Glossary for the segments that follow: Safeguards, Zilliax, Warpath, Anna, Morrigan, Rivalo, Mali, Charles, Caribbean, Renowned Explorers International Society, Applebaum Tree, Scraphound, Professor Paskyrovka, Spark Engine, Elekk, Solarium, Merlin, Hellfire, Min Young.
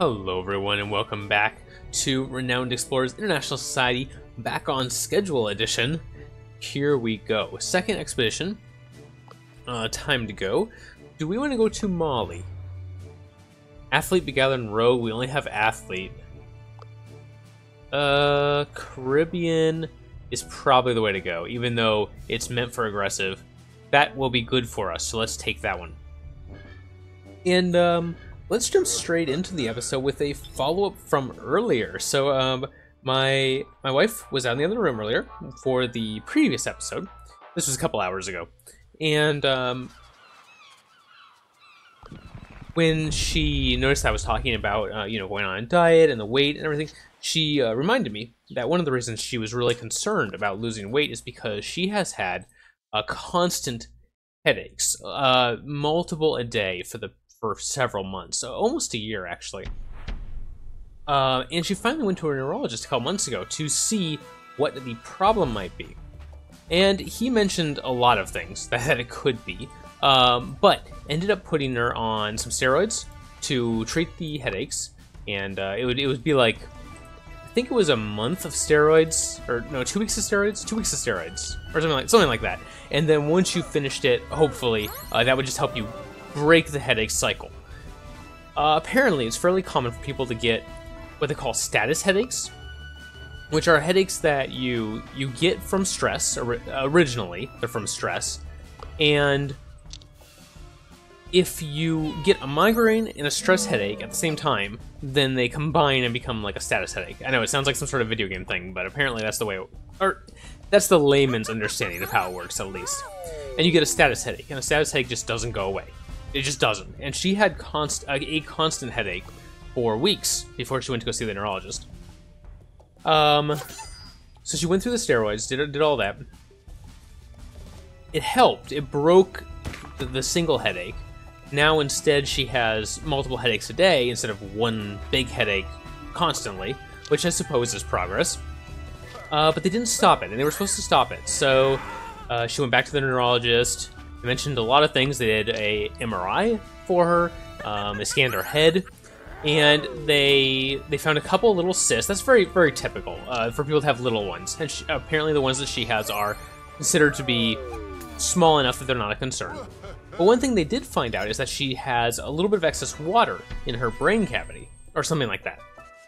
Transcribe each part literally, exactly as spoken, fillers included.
Hello everyone and welcome back to Renowned Explorers International Society Back on Schedule edition. Here we go. Second expedition. Uh, time to go. Do we want to go to Mali? Athlete be gathered in row. We only have athlete. Uh, Caribbean is probably the way to go, even though it's meant for aggressive. That will be good for us, so let's take that one. And um, let's jump straight into the episode with a follow-up from earlier. So um, my my wife was out in the other room earlier for the previous episode. This was a couple hours ago. And um, when she noticed I was talking about, uh, you know, going on a diet and the weight and everything, she uh, reminded me that one of the reasons she was really concerned about losing weight is because she has had a constant headaches, uh, multiple a day for the for several months, so almost a year actually. Uh, and she finally went to a neurologist a couple months ago to see what the problem might be. And he mentioned a lot of things that it could be, um, but ended up putting her on some steroids to treat the headaches. And uh, it would it would be like, I think it was a month of steroids, or no, two weeks of steroids, two weeks of steroids, or something like something like that. And then once you finished it, hopefully uh, that would just help you break the headache cycle. Uh, apparently, it's fairly common for people to get what they call status headaches, which are headaches that you you get from stress. Or, originally, they're from stress, and if you get a migraine and a stress headache at the same time, then they combine and become like a status headache. I know it sounds like some sort of video game thing, but apparently that's the way, it, or that's the layman's understanding of how it works, at least. And you get a status headache, and a status headache just doesn't go away. It just doesn't. And she had const a constant headache for weeks before she went to go see the neurologist. Um, so she went through the steroids, did did all that. It helped. It broke the, the single headache. Now instead she has multiple headaches a day instead of one big headache constantly, which I suppose is progress. Uh, but they didn't stop it, and they were supposed to stop it. So uh, she went back to the neurologist. They mentioned a lot of things. They did a M R I for her. Um, they scanned her head, and they they found a couple little cysts. That's very very typical uh, for people to have little ones. And she, apparently the ones that she has are considered to be small enough that they're not a concern. But one thing they did find out is that she has a little bit of excess water in her brain cavity, or something like that.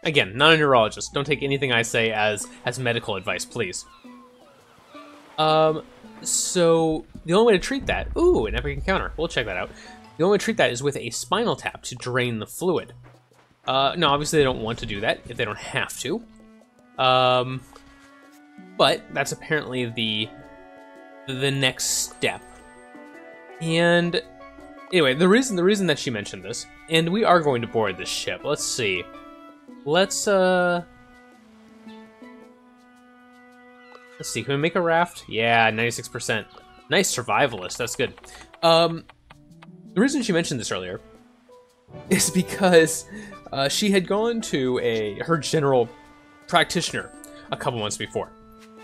Again, not a neurologist. Don't take anything I say as as medical advice, please. Um. So the only way to treat that, ooh, an epic encounter. We'll check that out. The only way to treat that is with a spinal tap to drain the fluid. Uh, no, obviously they don't want to do that if they don't have to. Um, but that's apparently the the next step. And anyway, the reason the reason that she mentioned this, and we are going to board this ship. Let's see. Let's uh. Let's see, can we make a raft? Yeah, ninety-six percent. Nice survivalist, that's good. Um, the reason she mentioned this earlier is because uh, she had gone to a her general practitioner a couple months before.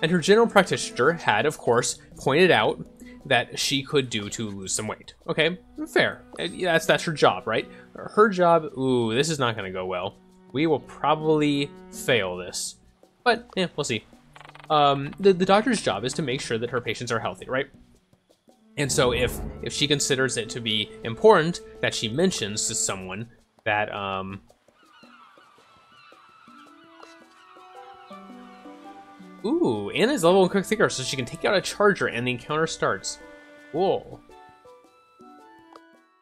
And her general practitioner had, of course, pointed out that she could do to lose some weight. Okay, fair. That's, that's her job, right? Her job, ooh, this is not going to go well. We will probably fail this. But, yeah, we'll see. Um, the, the doctor's job is to make sure that her patients are healthy, right? And so if if she considers it to be important that she mentions to someone that, um... Ooh, Anna's level one quick thinker, so she can take out a charger and the encounter starts. Whoa.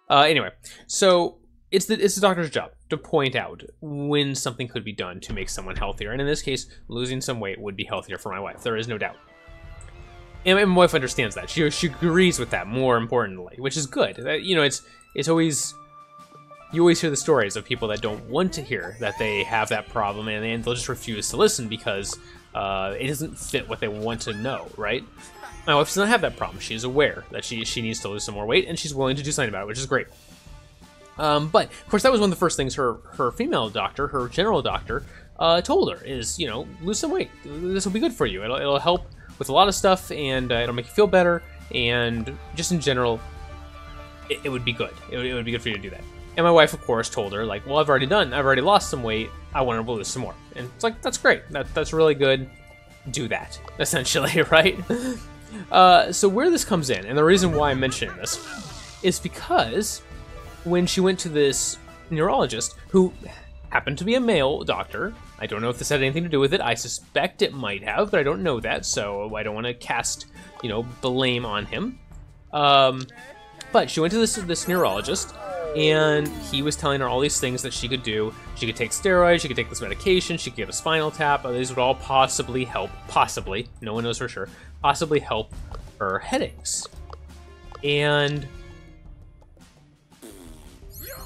Uh, anyway, so it's the, it's the doctor's job to point out when something could be done to make someone healthier. And in this case, losing some weight would be healthier for my wife. There is no doubt. And my wife understands that. She, she agrees with that, more importantly, which is good. You know, it's it's always... You always hear the stories of people that don't want to hear that they have that problem, and they'll just refuse to listen because uh, it doesn't fit what they want to know, right? My wife does not have that problem. She is aware that she, she needs to lose some more weight, and she's willing to do something about it, which is great. Um, but, of course, that was one of the first things her, her female doctor, her general doctor, uh, told her is, you know, lose some weight. This will be good for you. It'll, it'll help with a lot of stuff, and uh, it'll make you feel better, and just in general, it, it would be good. It, it would be good for you to do that. And my wife, of course, told her, like, well, I've already done, I've already lost some weight, I want to lose some more. And it's like, that's great, that, that's really good, do that, essentially, right? Uh, so where this comes in, and the reason why I'm mentioning this, is because when she went to this neurologist, who happened to be a male doctor, I don't know if this had anything to do with it, I suspect it might have, but I don't know that, so I don't want to cast, you know, blame on him. Um, but she went to this, this neurologist, and he was telling her all these things that she could do. She could take steroids, she could take this medication, she could get a spinal tap, these would all possibly help, possibly, no one knows for sure, possibly help her headaches. And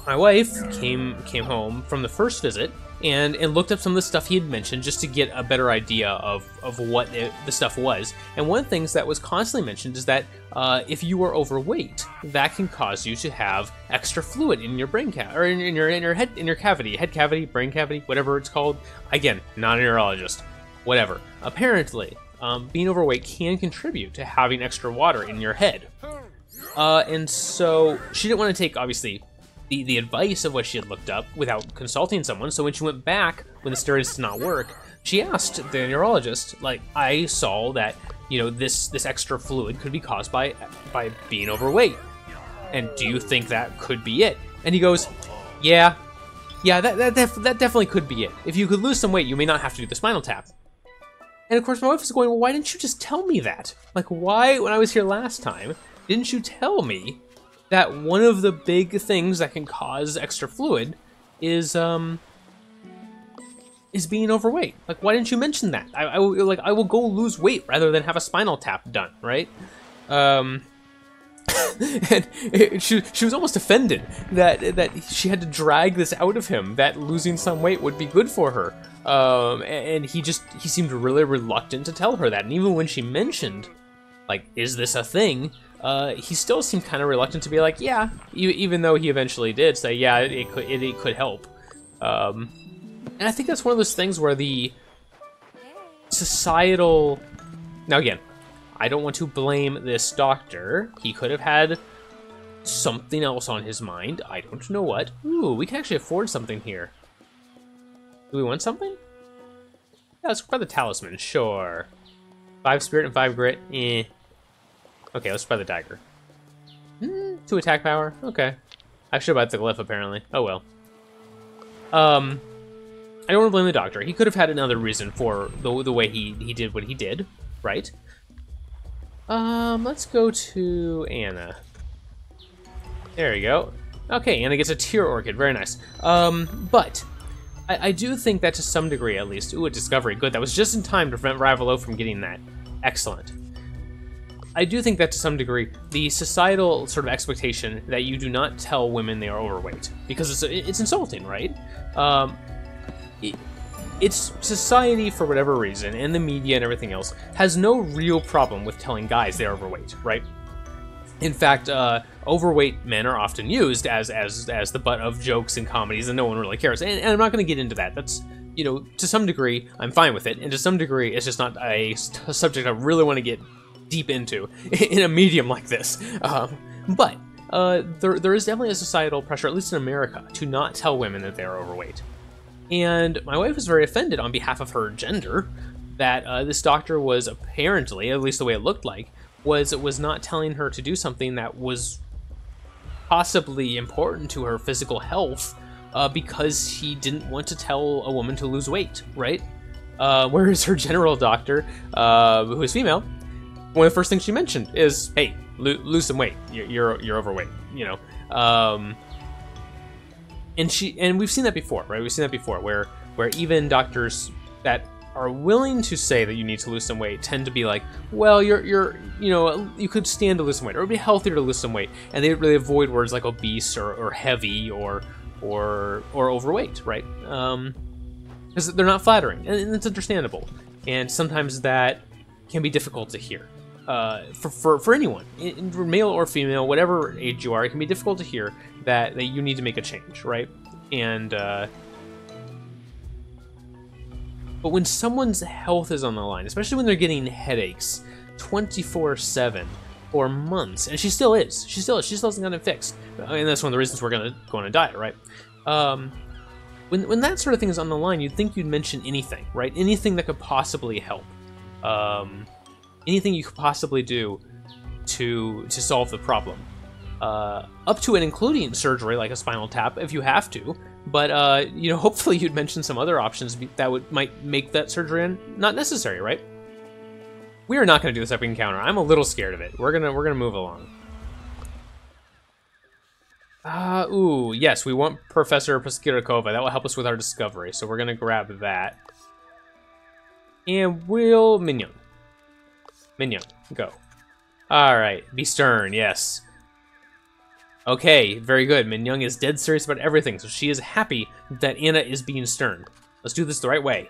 my wife came came home from the first visit and, and looked up some of the stuff he had mentioned just to get a better idea of, of what it, the stuff was. And one of the things that was constantly mentioned is that uh, if you are overweight, that can cause you to have extra fluid in your brain ca- or in, in your in your head in your cavity, head cavity, brain cavity, whatever it's called. Again, not a neurologist, whatever. Apparently, um, being overweight can contribute to having extra water in your head. Uh, and so she didn't want to take, obviously, The, the advice of what she had looked up without consulting someone. So when she went back, when the steroids did not work, she asked the neurologist, like, I saw that, you know, this this extra fluid could be caused by by being overweight, and do you think that could be it? And he goes, yeah, yeah, that that, def- that definitely could be it. If you could lose some weight, you may not have to do the spinal tap. And of course, my wife was going, well, why didn't you just tell me that? Like, why, when I was here last time, didn't you tell me that one of the big things that can cause extra fluid is um is being overweight? Like, why didn't you mention that? I, I will like I will go lose weight rather than have a spinal tap done, right? Um, and it, she she was almost offended that that she had to drag this out of him, that losing some weight would be good for her. Um, and, and he just he seemed really reluctant to tell her that. And even when she mentioned, like, is this a thing? Uh, he still seemed kind of reluctant to be like, yeah, e- even though he eventually did say, yeah, it, it could it, it could help. Um, and I think that's one of those things where the societal... Now, again, I don't want to blame this doctor. He could have had something else on his mind. I don't know what. Ooh, we can actually afford something here. Do we want something? Yeah, let's grab the talisman, sure. Five spirit and five grit, eh. Okay, let's buy the dagger. Mm, two attack power? Okay. I should have bought the glyph, apparently. Oh, well. Um, I don't want to blame the doctor. He could have had another reason for the, the way he, he did what he did, right? Um, let's go to Anna. There we go. Okay, Anna gets a tear orchid. Very nice. Um, but I, I do think that to some degree, at least... Ooh, a discovery. Good, that was just in time to prevent Rivalo from getting that. Excellent. I do think that to some degree, the societal sort of expectation that you do not tell women they are overweight, because it's it's insulting, right? Um, it, it's society, for whatever reason, and the media and everything else, has no real problem with telling guys they are overweight, right? In fact, uh, overweight men are often used as as as the butt of jokes and comedies, and no one really cares. And, and I'm not going to get into that. That's, you know, to some degree, I'm fine with it, and to some degree, it's just not a, a subject I really want to get deep into in a medium like this, um, but uh, there, there is definitely a societal pressure, at least in America, to not tell women that they are overweight. And my wife was very offended on behalf of her gender that uh, this doctor was apparently, at least the way it looked like, was was not telling her to do something that was possibly important to her physical health, uh, because he didn't want to tell a woman to lose weight, right? Uh, whereas her general doctor, uh, who is female, one of the first things she mentioned is, "Hey, lo- lose some weight. You're, you're you're overweight, you know." Um, and she and we've seen that before, right? We've seen that before, where where even doctors that are willing to say that you need to lose some weight tend to be like, "Well, you're you're you know you could stand to lose some weight, or it'd be healthier to lose some weight," and they really avoid words like obese or, or heavy or or or overweight, right? Um, because they're not flattering, and it's understandable. And sometimes that can be difficult to hear. Uh, for, for for anyone, male or female, whatever age you are, it can be difficult to hear that, that you need to make a change, right? And uh, but when someone's health is on the line, especially when they're getting headaches twenty-four seven, or months, and she still is. She still is. She still hasn't gotten it fixed, and that's one of the reasons we're gonna go on a diet, right? Um, when when that sort of thing is on the line, you'd think you'd mention anything, right? Anything that could possibly help, um, anything you could possibly do to to solve the problem, uh, up to and including surgery, like a spinal tap, if you have to. But uh, you know, hopefully you'd mention some other options that would might make that surgery not necessary, right? We are not going to do this epic encounter. I'm a little scared of it. We're gonna we're gonna move along. Ah, uh, ooh, yes, we want Professor Paskyrovka. That will help us with our discovery. So we're gonna grab that, and we'll Min Young. Min Young, go. All right, be stern. Yes. Okay, very good. Min Young is dead serious about everything, so she is happy that Anna is being stern. Let's do this the right way.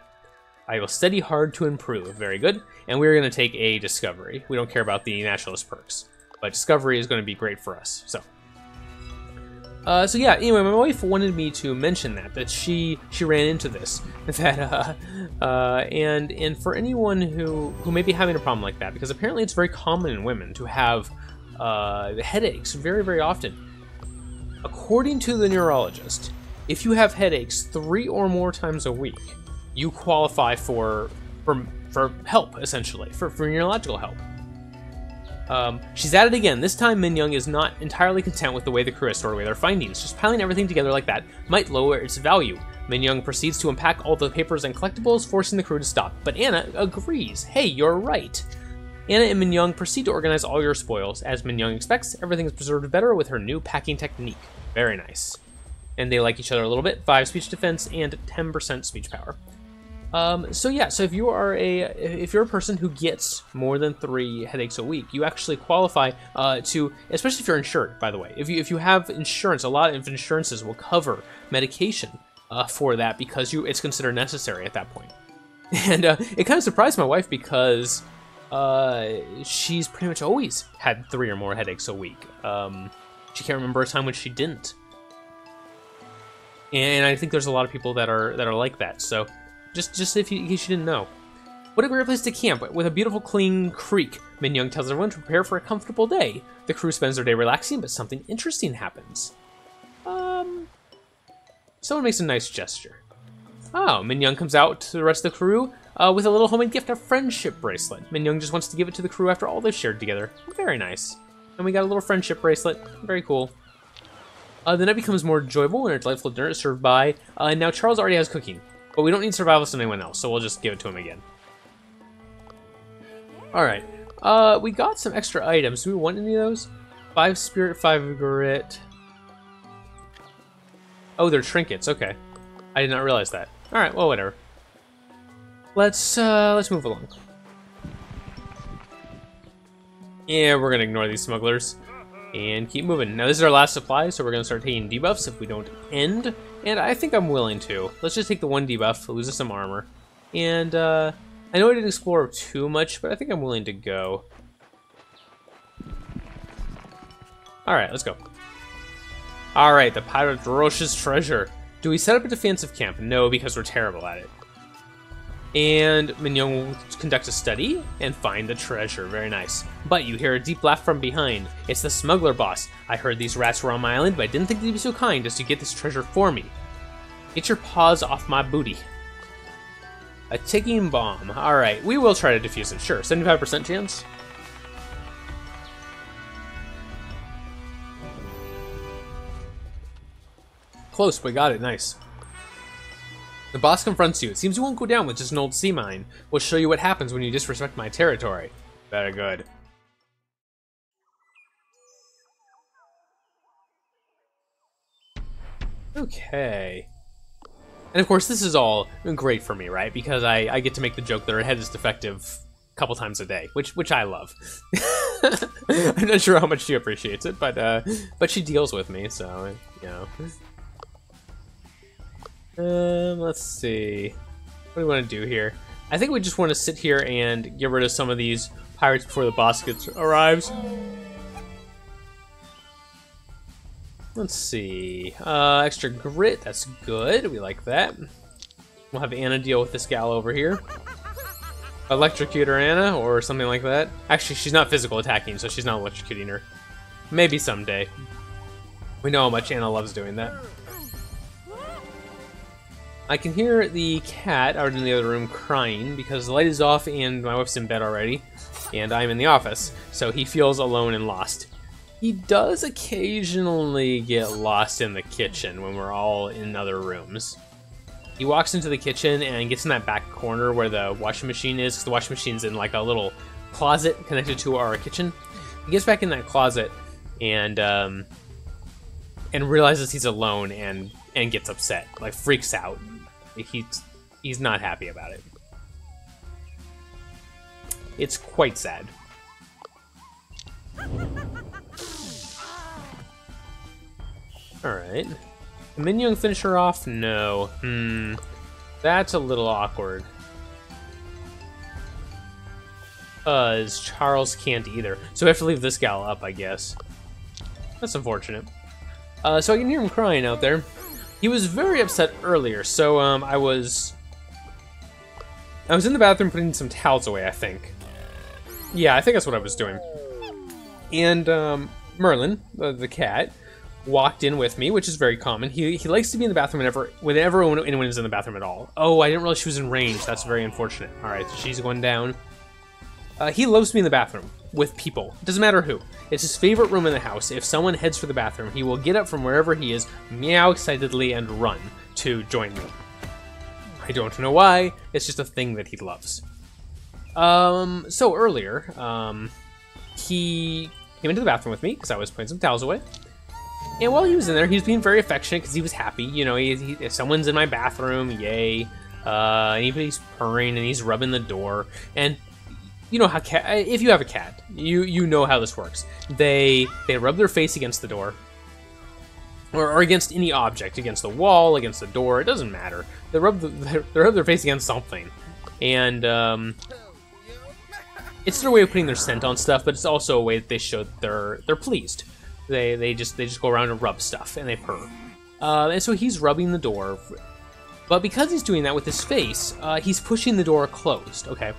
I will study hard to improve. Very good. And we're going to take a discovery. We don't care about the naturalist perks, but discovery is going to be great for us. So, uh, so yeah. Anyway, my wife wanted me to mention that that she she ran into this that uh, uh, and and for anyone who who may be having a problem like that, because apparently it's very common in women to have uh, headaches very very often. According to the neurologist, if you have headaches three or more times a week, you qualify for for for help, essentially, for, for neurological help. Um, she's at it again. This time, Min Young is not entirely content with the way the crew has stored away their findings. Just piling everything together like that might lower its value. Min Young proceeds to unpack all the papers and collectibles, forcing the crew to stop. But Anna agrees. Hey, you're right. Anna and Min Young proceed to organize all your spoils. As Min Young expects, everything is preserved better with her new packing technique. Very nice. And they like each other a little bit. Five speech defense and ten percent speech power. Um, so yeah, so if you are a if you're a person who gets more than three headaches a week, you actually qualify uh, to, especially if you're insured. By the way, if you if you have insurance, a lot of insurances will cover medication uh, for that because you it's considered necessary at that point. And uh, it kind of surprised my wife because uh, she's pretty much always had three or more headaches a week. Um, she can't remember a time when she didn't. And I think there's a lot of people that are that are like that. So. Just, just if you, in case you didn't know. What a great place to camp, with a beautiful, clean creek. Min Young tells everyone to prepare for a comfortable day. The crew spends their day relaxing, but something interesting happens. Um, someone makes a nice gesture. Oh, Min Young comes out to the rest of the crew uh, with a little homemade gift, a friendship bracelet. Min Young just wants to give it to the crew after all they've shared together. Very nice. And we got a little friendship bracelet. Very cool. Uh, the night becomes more enjoyable when a delightful dinner is served by, uh, and now Charles already has cooking. But we don't need survivalists on anyone else, so we'll just give it to him again. Alright. Uh, we got some extra items. Do we want any of those? Five spirit, five grit. Oh, they're trinkets. Okay. I did not realize that. Alright, well, whatever. Let's, uh, let's move along. Yeah, we're gonna ignore these smugglers. And keep moving. Now, this is our last supply, so we're gonna start taking debuffs if we don't end. And I think I'm willing to. Let's just take the one debuff, lose us some armor. And uh, I know I didn't explore too much, but I think I'm willing to go. All right, let's go. All right, the Pirate Roche's treasure. Do we set up a defensive camp? No, because we're terrible at it. And Min Young will conduct a study and find the treasure. Very nice. But you hear a deep laugh from behind. It's the smuggler boss. I heard these rats were on my island, but I didn't think they'd be so kind as to get this treasure for me. Get your paws off my booty. A ticking bomb. All right, we will try to defuse it. Sure, seventy-five percent chance. Close, we got it. Nice. The boss confronts you. It seems you won't go down with just an old sea mine. We'll show you what happens when you disrespect my territory. Very good. Okay. And of course, this is all great for me, right? Because I, I get to make the joke that her head is defective a couple times a day, which which I love. I'm not sure how much she appreciates it, but uh, but she deals with me, so you know. Um, let's see. What do we want to do here? I think we just want to sit here and get rid of some of these pirates before the boss gets arrives. Let's see. Uh, extra grit. That's good. We like that. We'll have Anna deal with this gal over here. electrocute her, Anna, or something like that. Actually, she's not physical attacking, so she's not electrocuting her. Maybe someday. We know how much Anna loves doing that. I can hear the cat out in the other room crying because the light is off and my wife's in bed already, and I'm in the office, so he feels alone and lost. He does occasionally get lost in the kitchen when we're all in other rooms. He walks into the kitchen and gets in that back corner where the washing machine is, because the washing machine's in like a little closet connected to our kitchen. He gets back in that closet and um, and realizes he's alone and and gets upset, like freaks out. He's, he's not happy about it. It's quite sad. Alright. Can Min Young finish her off? No. Hmm. That's a little awkward. Uh, Charles can't either. So we have to leave this gal up, I guess. That's unfortunate. Uh, so I can hear him crying out there. He was very upset earlier, so um, I was... I was in the bathroom putting some towels away, I think. Yeah, I think that's what I was doing. And um, Merlin, the, the cat, walked in with me, which is very common. He, he likes to be in the bathroom whenever, whenever anyone is in the bathroom at all. Oh, I didn't realize she was in range. That's very unfortunate. All right, so she's going down. Uh, he loves to be in the bathroom with people. Doesn't matter who. It's his favorite room in the house. If someone heads for the bathroom, he will get up from wherever he is, meow excitedly, and run to join me. I don't know why. It's just a thing that he loves. Um, so earlier, um, he came into the bathroom with me because I was putting some towels away. And while he was in there, he was being very affectionate because he was happy. You know, he, he, if someone's in my bathroom, yay. Uh, and he's purring and he's rubbing the door. And you know how cat, if you have a cat, you you know how this works. They they rub their face against the door, or, or against any object, against the wall, against the door. It doesn't matter. They rub the, they rub their face against something, and um, it's their way of putting their scent on stuff. But it's also a way that they show that they're they're pleased. They they just they just go around and rub stuff and they purr. Uh, and so he's rubbing the door, but because he's doing that with his face, uh, he's pushing the door closed. Okay,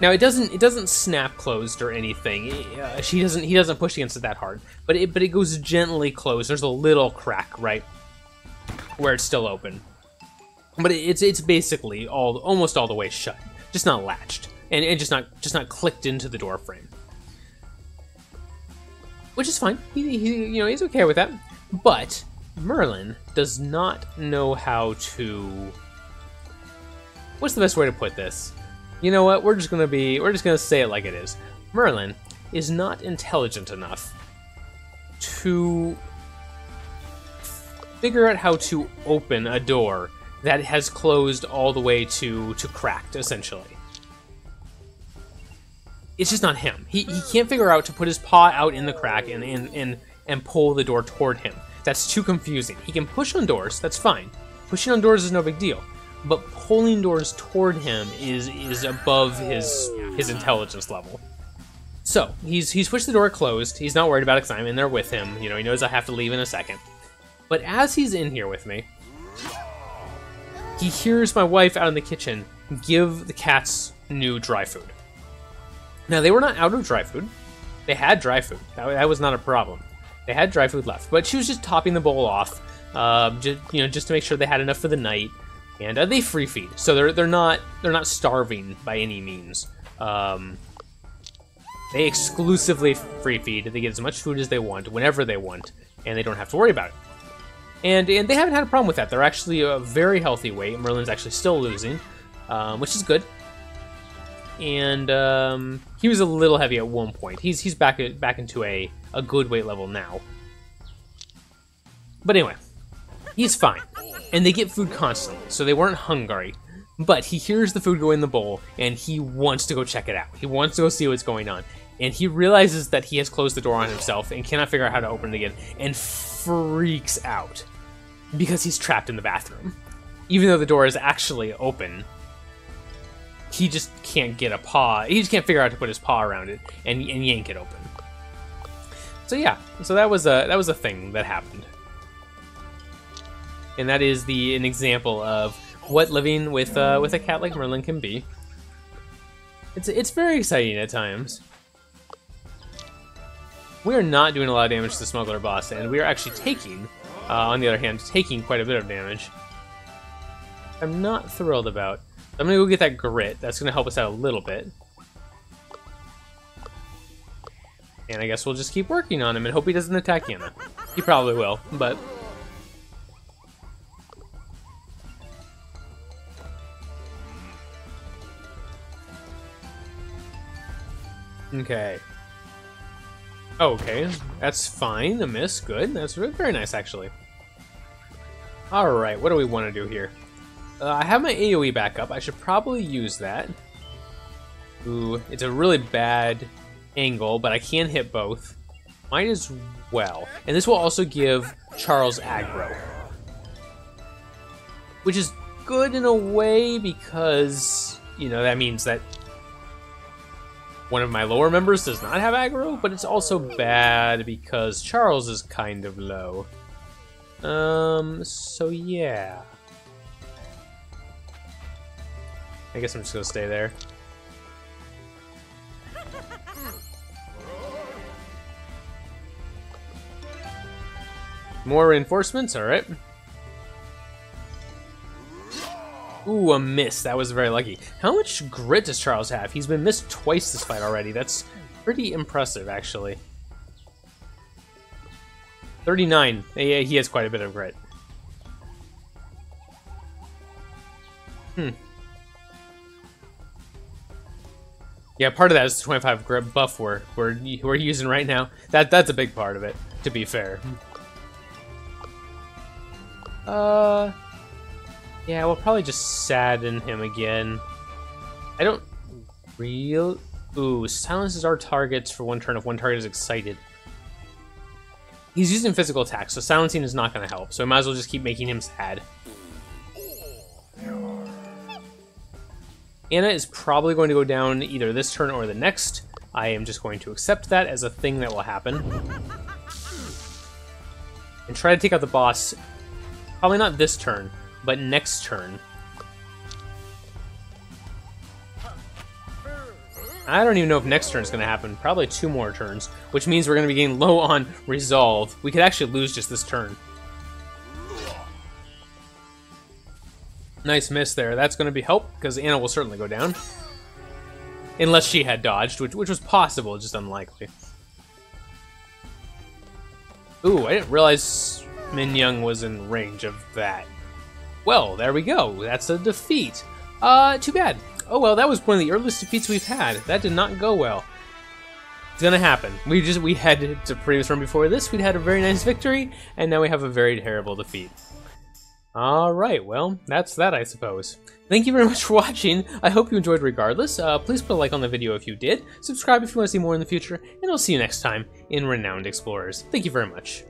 now it doesn't it doesn't snap closed or anything. It, uh, she doesn't he doesn't push against it that hard, but it but it goes gently closed. There's a little crack right where it's still open, but it, it's it's basically all almost all the way shut, just not latched and, and just not just not clicked into the door frame. Which is fine. He, he, you know, he's okay with that. But Merlin does not know how to. What's the best way to put this? You know what? We're just gonna be. We're just gonna say it like it is. Merlin is not intelligent enough to figure out how to open a door that has closed all the way to to cracked, essentially. It's just not him. He, he can't figure out to put his paw out in the crack and, and, and, and pull the door toward him. That's too confusing. He can push on doors, that's fine. Pushing on doors is no big deal. But pulling doors toward him is is above his his intelligence level. So he's he's pushed the door closed. He's not worried about it because I'm in there with him. You know, he knows I have to leave in a second. But as he's in here with me, he hears my wife out in the kitchen give the cats new dry food. Now, they were not out of dry food. They had dry food. That, that was not a problem. They had dry food left, but she was just topping the bowl off, uh, just, you know, just to make sure they had enough for the night. And uh, they free feed, so they're they're not they're not starving by any means. Um, they exclusively free feed. They get as much food as they want, whenever they want, and they don't have to worry about it. And and they haven't had a problem with that. They're actually a very healthy weight. Merlin's actually still losing, um, which is good. And um, he was a little heavy at one point. He's he's back back into a a good weight level now. But anyway, he's fine, and they get food constantly, so they weren't hungry. But he hears the food go in the bowl, and he wants to go check it out. He wants to go see what's going on, and he realizes that he has closed the door on himself and cannot figure out how to open it again, and freaks out because he's trapped in the bathroom, even though the door is actually open. He just can't get a paw. He just can't figure out how to put his paw around it and, and yank it open. So yeah, so that was a that was a thing that happened, and that is the an example of what living with uh, with a cat like Merlin can be. It's it's very exciting at times. We are not doing a lot of damage to the smuggler boss, and we are actually taking, uh, on the other hand, taking quite a bit of damage. I'm not thrilled about. I'm gonna go get that grit. That's gonna help us out a little bit. And I guess we'll just keep working on him and hope he doesn't attack Anna. He probably will, but... Okay. Okay, that's fine. A miss, good. That's very nice, actually. Alright, what do we want to do here? Uh, I have my AoE back up. I should probably use that. Ooh, it's a really bad angle, but I can hit both. Might as well. And this will also give Charles aggro. Which is good in a way because, you know, that means that one of my lower members does not have aggro, but it's also bad because Charles is kind of low. Um, so yeah. I guess I'm just gonna stay there. More reinforcements, alright. Ooh, a miss. That was very lucky. How much grit does Charles have? He's been missed twice this fight already. That's pretty impressive, actually. thirty-nine. Yeah, he has quite a bit of grit. Hmm. Yeah, part of that is the twenty-five grit buff we're, we're, we're using right now. That That's a big part of it, to be fair. Uh... Yeah, we'll probably just sadden him again. I don't real. Ooh, silences our targets for one turn if one target is excited. He's using physical attacks, so silencing is not going to help. So I might as well just keep making him sad. Anna is probably going to go down either this turn or the next. I am just going to accept that as a thing that will happen. And try to take out the boss. Probably not this turn. But next turn. I don't even know if next turn is going to happen. Probably two more turns, which means we're going to be getting low on resolve. We could actually lose just this turn. Nice miss there. That's going to be help, because Anna will certainly go down. Unless she had dodged, which, which was possible, just unlikely. Ooh, I didn't realize Min Young was in range of that. Well, there we go. That's a defeat. Uh, too bad. Oh well, that was one of the earliest defeats we've had. That did not go well. It's gonna happen. We just we had to previous run before this. We'd had a very nice victory, and now we have a very terrible defeat. All right. Well, that's that, I suppose. Thank you very much for watching. I hope you enjoyed regardless. Uh, please put a like on the video if you did. Subscribe if you want to see more in the future, and I'll see you next time in Renowned Explorers. Thank you very much.